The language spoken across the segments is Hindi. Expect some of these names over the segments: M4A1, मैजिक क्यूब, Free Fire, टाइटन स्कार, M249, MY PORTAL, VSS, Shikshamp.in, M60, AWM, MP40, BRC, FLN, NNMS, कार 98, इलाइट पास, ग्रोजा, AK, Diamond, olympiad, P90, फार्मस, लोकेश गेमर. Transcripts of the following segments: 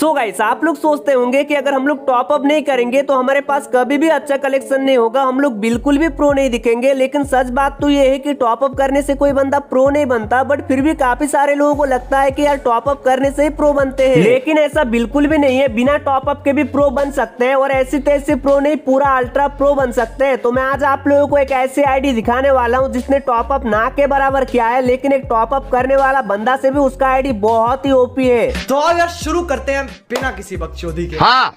सो गाइस आप लोग सोचते होंगे कि अगर हम लोग टॉप अप नहीं करेंगे तो हमारे पास कभी भी अच्छा कलेक्शन नहीं होगा, हम लोग बिल्कुल भी प्रो नहीं दिखेंगे। लेकिन सच बात तो ये है कि टॉप अप करने से कोई बंदा प्रो नहीं बनता, बट फिर भी काफी सारे लोगों को लगता है कि यार टॉप अप करने से ही प्रो बनते हैं। लेकिन ऐसा बिल्कुल भी नहीं है, बिना टॉप अप के भी प्रो बन सकते हैं और ऐसी तैसी प्रो नहीं पूरा अल्ट्रा प्रो बन सकते हैं। तो मैं आज आप लोगों को एक ऐसी आईडी दिखाने वाला हूँ जिसने टॉप अप ना के बराबर किया है, लेकिन एक टॉप अप करने वाला बंदा से भी उसका आईडी बहुत ही ओपी है। तो यार शुरू करते हैं बिना किसी बकचोदी के। हाँ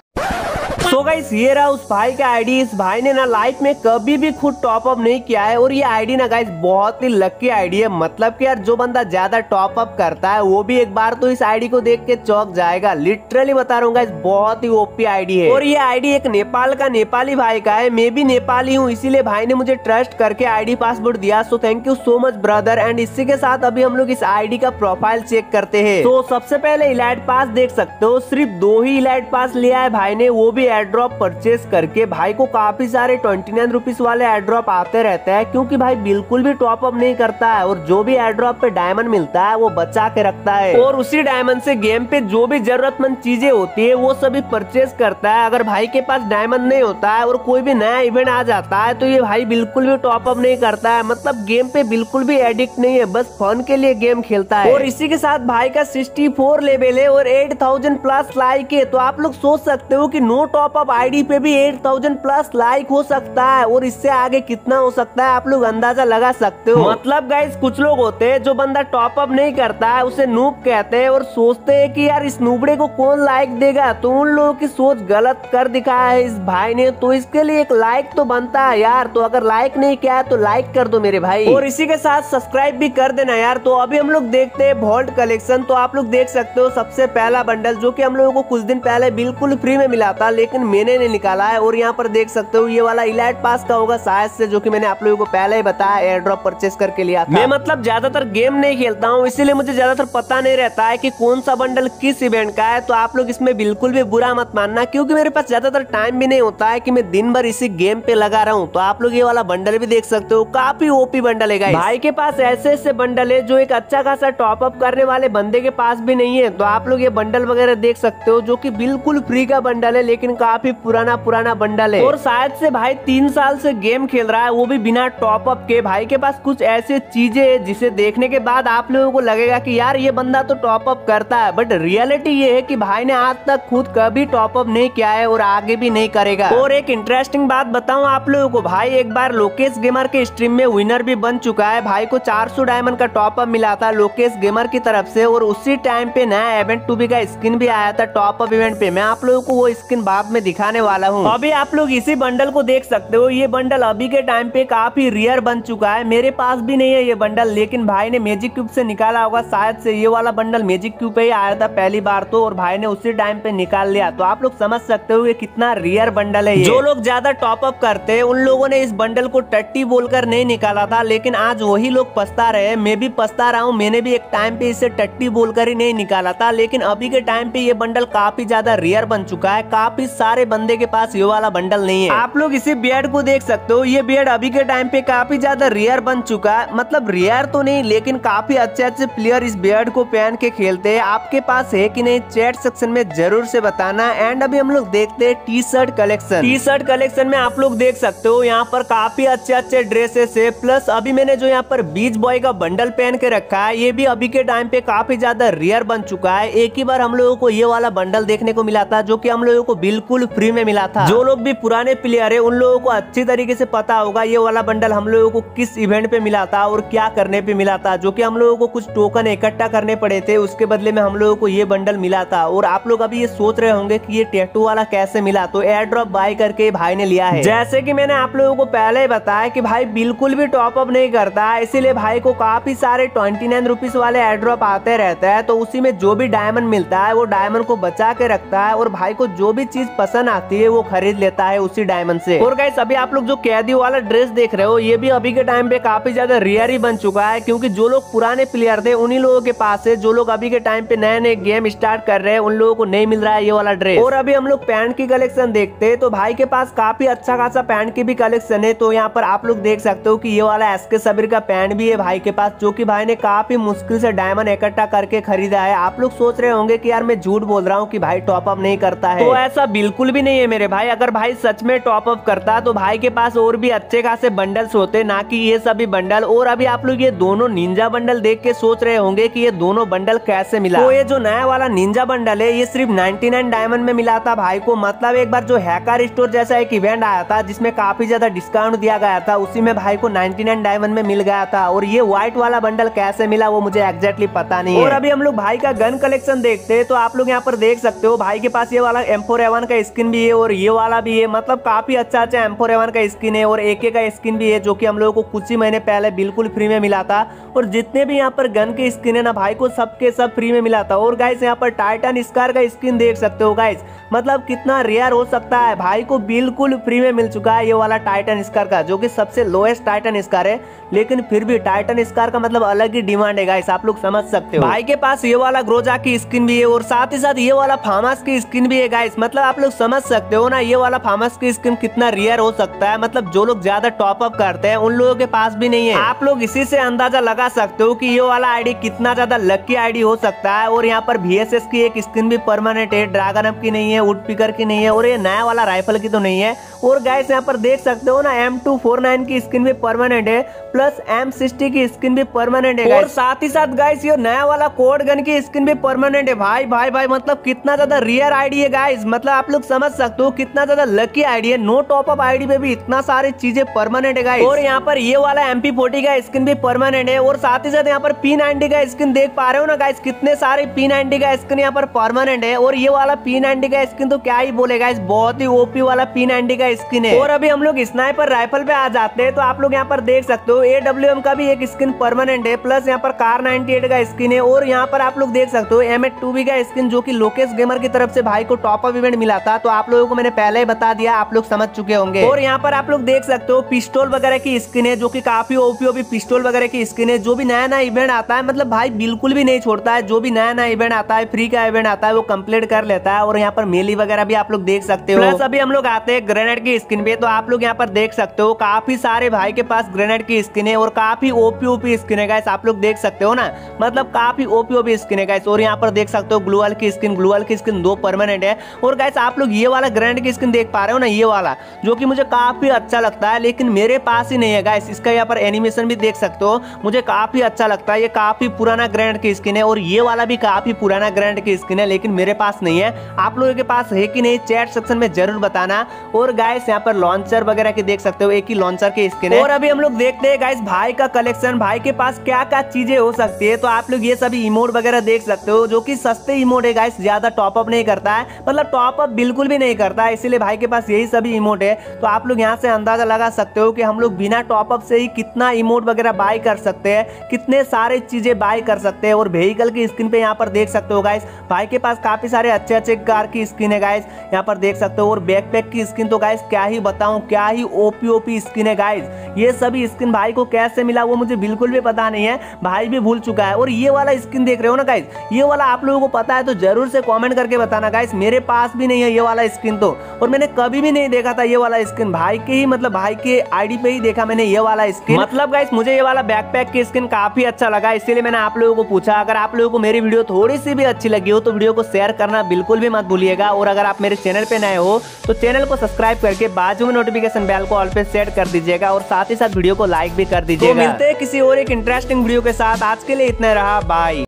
तो गाइस ये रहा उस भाई का आईडी। इस भाई ने ना लाइफ में कभी भी खुद टॉप अप नहीं किया है और ये आईडी ना गाइस बहुत ही लकी आईडी है। मतलब कि यार जो बंदा ज्यादा टॉप अप करता है वो भी एक बार तो इस आईडी को देख के चौंक जाएगा। लिटरली बता रहा हूँ गाइस बहुत ही ओपी आईडी है। और ये आईडी एक नेपाल का नेपाली भाई का है। मैं भी नेपाली हूँ, इसीलिए भाई ने मुझे ट्रस्ट करके आईडी पासवर्ड दिया। So thank you so much brother. And इसी के साथ अभी हम लोग इस आईडी का प्रोफाइल चेक करते हैं। तो सबसे पहले इलाइट पास देख सकते हो, सिर्फ 2 ही इलाइट पास लिया है भाई ने, वो भी एयरड्रॉप परचेस करके। भाई को काफी सारे 29 रुपीज वाले एयरड्रॉप आते रहते हैं क्योंकि भाई बिल्कुल भी टॉप अप नहीं करता है और जो भी एयरड्रॉप पे डायमंड मिलता है वो बचा के रखता है और उसी डायमंड से गेम पे जो भी जरूरतमंद चीजें होती है वो सभी परचेस करता है। अगर भाई के पास डायमंड नहीं होता है और कोई भी नया इवेंट आ जाता है तो ये भाई बिल्कुल भी टॉप अप नहीं करता है। मतलब गेम पे बिल्कुल भी एडिक्ट नहीं है, बस फन के लिए गेम खेलता है। और इसी के साथ भाई का 64 लेवल है और 8000+ लाइक है। तो आप लोग सोच सकते हो कि नो टॉप अप आईडी पे भी 8000+ लाइक हो सकता है और इससे आगे कितना हो सकता है आप लोग अंदाजा लगा सकते हो। मतलब गाइस कुछ लोग होते हैं जो बंदा टॉप अप नहीं करता है उसे नूब कहते हैं और सोचते हैं कि यार इस नूबड़े को कौन लाइक देगा। तो उन लोगों की सोच गलत कर दिखाया है इस भाई ने, तो इसके लिए एक लाइक तो बनता है यार। तो अगर लाइक नहीं किया है तो लाइक कर दो मेरे भाई और इसी के साथ सब्सक्राइब भी कर देना यार। तो अभी हम लोग देखते हैं वॉल्ट कलेक्शन। तो आप लोग देख सकते हो सबसे पहला बंडल जो की हम लोगों को कुछ दिन पहले बिल्कुल फ्री में मिला था लेकिन मैंने नहीं निकाला है। और यहाँ पर देख सकते हो ये वाला इलाइट पास का होगा शायद से, जो कि मैंने आप लोगों को पहले ही बताया एयर ड्रॉप परचेस करके लिया था। मैं मतलब ज्यादातर गेम नहीं खेलता हूँ इसीलिए मुझे ज्यादातर पता नहीं रहता है कि कौन सा बंडल किस इवेंट का है। तो आप लोग इसमें बिल्कुल भी बुरा मत मानना क्योंकि मेरे पास ज्यादातर टाइम भी नहीं होता है कि मैं दिन भर इसी गेम पे लगा रहा हूँ। तो आप लोग ये वाला बंडल भी देख सकते हो, काफी ओपी बंडल है। भाई के पास ऐसे ऐसे बंडल है जो एक अच्छा खासा टॉप अप करने वाले बंदे के पास भी नहीं है। तो आप लोग ये बंडल वगैरह देख सकते हो जो की बिल्कुल फ्री का बंडल है लेकिन काफी पुराना बंडल है और शायद से भाई 3 साल से गेम खेल रहा है, वो भी बिना टॉप अप के। भाई के पास कुछ ऐसे चीजें है जिसे देखने के बाद आप लोगों को लगेगा कि यार ये बंदा तो टॉप अप करता है, बट रियलिटी ये है कि भाई ने आज तक खुद कभी टॉप अप नहीं किया है और आगे भी नहीं करेगा। और एक इंटरेस्टिंग बात बताऊं आप लोगों को, भाई एक बार लोकेश गेमर के स्ट्रीम में विनर भी बन चुका है। भाई को 400 डायमंड का टॉप अप मिला था लोकेश गेमर की तरफ से और उसी टाइम पे नया इवेंट 2B का स्किन भी आया था टॉप अप इवेंट पे। मैं आप लोगों को वो स्किन बाद में दिखाने वाला हूँ। अभी आप लोग इसी बंडल को देख सकते हो, ये बंडल अभी के टाइम पे काफी रियर बन चुका है। मेरे पास भी नहीं है ये बंडल लेकिन भाई ने मैजिक क्यूब से निकाला होगा शायद से। ये वाला बंडल मैजिक क्यूब पे ही आया था पहली बार तो और भाई ने उसी टाइम पे निकाल लिया। तो आप लोग समझ सकते हो ये कितना रियर बंडल है। जो लोग ज्यादा टॉप अप करते हैं उन लोगों ने इस बंडल को टट्टी बोलकर नहीं निकाला था लेकिन आज वही लोग पछता रहे। मैं भी पछता रहा हूँ, मैंने भी एक टाइम पे इसे टट्टी बोलकर ही नहीं निकाला था। लेकिन अभी के टाइम पे ये बंडल काफी ज्यादा रियर बन चुका है, काफी सारे बंदे के पास ये वाला बंडल नहीं है। आप लोग इसी बियर्ड को देख सकते हो, ये बियर्ड अभी के टाइम पे काफी ज्यादा रेयर बन चुका है। मतलब रेयर तो नहीं लेकिन काफी अच्छे प्लेयर इस बियर्ड को पहन के खेलते हैं। आपके पास है कि नहीं चैट सेक्शन में जरूर से बताना। एंड अभी हम लोग देखते हैं T shirt collection. T shirt collection में आप लोग देख सकते हो यहाँ पर काफी अच्छे ड्रेसेस है, प्लस अभी मैंने जो यहाँ पर बीच बॉय का बंडल पहन के रखा है ये भी अभी के टाइम पे काफी ज्यादा रेयर बन चुका है। एक ही बार हम लोगों को ये वाला बंडल देखने को मिला था जो कि हम लोगों को बिल्कुल फ्री में मिला था। जो लोग भी पुराने प्लेयर है उन लोगों को अच्छी तरीके से पता होगा ये वाला बंडल हम लोगों को किस इवेंट पे मिला था और क्या करने पे मिला था, जो कि हम लोगों को कुछ टोकन इकट्ठा करने पड़े थे उसके बदले में हम लोगों को ये बंडल मिला था। और आप लोग अभी ये सोच रहे होंगे कि ये टैटू वाला कैसे मिला, तो एयर ड्रॉप बाय करके भाई ने लिया है। जैसे की मैंने आप लोगों को पहले बताया की भाई बिल्कुल भी टॉप अप नहीं करता है, इसीलिए भाई को काफी सारे 29 रुपीज वाले एयर ड्रॉप आते रहते हैं। तो उसी में जो भी डायमंड मिलता है वो डायमंड को बचा के रखता है और भाई को जो भी चीज पसंद आती है वो खरीद लेता है उसी डायमंड से। और गाइस अभी आप लोग जो कैदी वाला ड्रेस देख रहे हो ये भी अभी के टाइम पे काफी ज्यादा रेयर ही बन चुका है, क्योंकि जो लोग पुराने प्लेयर थे उन्हीं लोगों के पास है, जो लोग अभी के टाइम पे नए नए गेम स्टार्ट कर रहे हैं उन लोगों को नहीं मिल रहा है ये वाला ड्रेस। और अभी हम लोग पैंट की कलेक्शन देखते है तो भाई के पास काफी अच्छा खासा पैंट की भी कलेक्शन है। तो यहाँ पर आप लोग देख सकते हो कि ये वाला एस के सबीर का पैंट भी है भाई के पास, जो कि भाई ने काफी मुश्किल से डायमंड इकट्ठा करके खरीदा है। आप लोग सोच रहे होंगे कि यार मैं झूठ बोल रहा हूँ कि भाई टॉप अप नहीं करता है, तो ऐसा बिल्कुल भी नहीं है मेरे भाई। अगर भाई सच में टॉप अप करता तो भाई के पास और भी अच्छे खासे बंडल्स होते, ना कि ये सभी बंडल। और अभी आप लोग ये दोनों निंजा बंडल देख के सोच रहे होंगे कि ये दोनों बंडल कैसे मिला। तो ये जो नया वाला निंजा बंडल है ये सिर्फ 99 डायमंड में मिला था भाई को। मतलब एक बार जो हैकर स्टोर जैसा एक इवेंट आया था जिसमें काफी ज्यादा डिस्काउंट दिया गया था, उसी में भाई को 99 डायमंड में मिल गया था। और ये व्हाइट वाला बंडल कैसे मिला वो मुझे एग्जैक्टली पता नहीं है। और अभी हम लोग भाई का गन कलेक्शन देखते हैं तो आप लोग यहाँ पर देख सकते हो भाई के पास ये वाला M4A1 का स्किन भी है और ये वाला भी है। मतलब काफी अच्छा अच्छा M4A1 का स्किन है और AK का स्किन भी है, जो कि हम लोगों को कुछ ही महीने पहले बिल्कुल फ्री में मिला था। और जितने भी यहाँ पर गन के स्किन है ना भाई को सबके सब फ्री में मिला था। और गाइस यहाँ पर टाइटन स्कार का स्किन देख सकते हो गाइस, मतलब कितना रेयर हो सकता है, भाई को बिल्कुल फ्री में मिल चुका है ये वाला टाइटन स्कार का, जो कि सबसे लोएस्ट टाइटन स्कार है। लेकिन फिर भी टाइटन स्कार का मतलब अलग ही डिमांड है गाइस, आप लोग समझ सकते हो। भाई के पास ये वाला ग्रोजा की स्किन भी है और साथ ही साथ ये वाला फार्मस की स्किन भी है गाइस। मतलब आप लोग समझ सकते हो ना ये वाला फार्मस की स्किन कितना रेयर हो सकता है, मतलब जो लोग ज्यादा टॉप अप करते हैं उन लोगों के पास भी नहीं है। आप लोग इसी से अंदाजा लगा सकते हो कि ये वाला आईडी कितना ज्यादा लकी आईडी हो सकता है। और यहाँ पर VSS की एक स्किन भी परमानेंट है, ड्रैगन अप की नहीं है, वुड पिकर की नहीं है और ये नया वाला राइफल की तो नहीं है। और गाइस यहाँ पर देख सकते हो ना M249 की स्किन भी परमानेंट है, प्लस M60 की स्किन भी परमानेंट है। और साथ ही साथ गाइस ये नया वाला कोड गन की स्किन भी परमानेंट है। भाई भाई भाई मतलब कितना ज्यादा रेयर आईडी है गाइस, मतलब आप लोग समझ सकते हो कितना ज्यादा लकी आईडी है। नो टॉप अप आईडी पे भी इतना सारी चीजें परमानेंट है गाइस। और यहाँ पर ये वाला MP40 का स्किन भी परमानेंट है। और साथ ही साथ यहाँ पर P90 का स्किन देख पा रहे हो ना गाइस, कितने सारे P90 का स्किन यहाँ पर परमानेंट है। और ये वाला P90 का स्किन तो क्या ही बोले गाइस, बहुत ही ओपी वाला P90 का स्किन है। और अभी हम लोग स्नाइपर राइफल पे आ जाते हैं तो आप लोग यहाँ पर देख सकते हो AWM का भी एक स्किन परमानेंट है, प्लस यहाँ पर कार 98 का स्किन है। और यहाँ पर आप लोग देख सकते हो M8-2B का स्किन, जो कि लोकेश गेमर की तरफ से भाई को टॉप अप इवेंट मिला था, तो आप लोगों को मैंने पहले ही बता दिया, आप लोग समझ चुके होंगे। और यहाँ पर आप लोग देख सकते हो पिस्टोल वगैरह की स्किन है, जो कि काफी ओपी पिस्टोल वगैरह की स्किन है। जो भी नया नया इवेंट आता है मतलब भाई बिल्कुल भी नहीं छोड़ता है, जो भी नया नया इवेंट आता है फ्री का इवेंट आता है वो कम्प्लीट कर लेता है। और यहाँ पर मेली वगैरह भी आप लोग देख सकते हो। प्लस अभी हम लोग आते हैं ग्रेनेड की स्किन पे तो आप लोग यहाँ पर देख सकते हो काफी सारे भाई के पास ग्रेनेड की स्किन है और काफी ओपी ओपी स्किन है गाइस, आप लोग देख सकते हो ना, मतलब काफी ओपी ओपी स्किन है गाइस। और यहाँ पर देख सकते हो ग्लूअल की स्किन 2 परमानेंट है। और गाइस आप लोग ये वाला ग्रेनेड की स्किन देख पा रहे हो ना, ये वाला जो कि मुझे काफी अच्छा लगता है, लेकिन मेरे पास ही नहीं है गाइस। इसका यहाँ पर एनिमेशन भी देख सकते हो, मुझे काफी अच्छा लगता है, ये काफी पुराना ग्रेनेड की स्किन है। और ये वाला भी काफी पुराना ग्रेनेड की स्किन है, लेकिन मेरे पास नहीं है। आप लोगों के पास है कि नहीं चैट सेक्शन में जरूर बताना। और गाइस यहाँ पर लॉन्चर वगैरह की देख सकते हो, एक ही लॉन्चर की स्किन है। और अभी हम लोग देखते हैं गाइस भाई का कलेक्शन, भाई के पास क्या क्या चीजें हो सकती है। तो आप लोग ये सभी इमोट वगैरह देख सकते हो, जो कि सस्ते इमोट है गाइस, ज्यादा टॉप अप नहीं करता है, मतलब टॉप अप बिल्कुल भी नहीं करता है, इसीलिए भाई के पास यही सभी इमोट है। तो आप लोग यहाँ से अंदाजा लगा सकते हो कि हम लोग बिना टॉप अप से ही कितना इमोट वगैरह बाय कर सकते हैं, कितने सारे चीजें बाय कर सकते हैं। और व्हीकल की स्किन पे यहाँ पर देख सकते हो गाइस, भाई के पास काफी सारे अच्छे अच्छे कार की स्किन है गाइस, यहाँ पर देख सकते हो। और बैकपैक की स्किन तो गाइस क्या ही बताऊं, क्या ही ओपी ओपी स्किन है गाइस। ये सभी स्किन भाई को कैसे मिला वो मुझे बिल्कुल भी पता नहीं है, भाई भी भूल चुका है। और ये वाला स्किन देख रहे हो ना गाइस, ये वाला आप लोगों को पता है तो जरूर से कमेंट करके बताना गाइस, मेरे पास भी नहीं है ये वाला स्किन तो, और मैंने कभी भी नहीं देखा था ये वाला स्किन, भाई के ही मतलब भाई के आईडी पे ही देखा मैंने ये वाला स्किन। मतलब गाइस मुझे ये वाला बैकपैक की स्किन काफी अच्छा लगा, इसीलिए मैंने आप लोगों को पूछा। अगर आप लोगों को मेरी वीडियो थोड़ी सी भी अच्छी लगी हो तो वीडियो को शेयर करना बिल्कुल भी मत भूलिएगा। और अगर आप मेरे चैनल पे नए हो तो चैनल को सब्सक्राइब करके बाजू में नोटिफिकेशन बेल को ऑल पे सेट कर दीजिएगा और साथ ही साथ वीडियो को लाइक भी कर दीजिएगा। तो मिलते हैं किसी और एक इंटरेस्टिंग वीडियो के साथ, आज के लिए इतना रहा, बाय।